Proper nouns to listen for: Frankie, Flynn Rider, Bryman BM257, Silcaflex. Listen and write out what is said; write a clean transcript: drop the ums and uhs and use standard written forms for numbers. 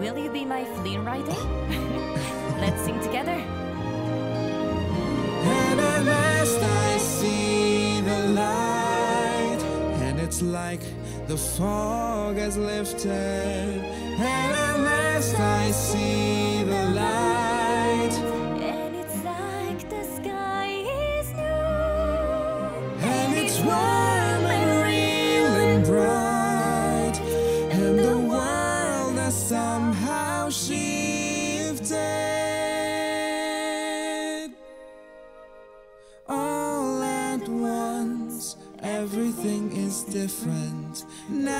Will you be my Flynn Rider? Let's sing together. And at last I see the light, and it's like the fog has lifted. And at last I see the light, and it's like the sky is new, and it's warm and real and bright, and the world has somehow shifted. All at once, everything is different now.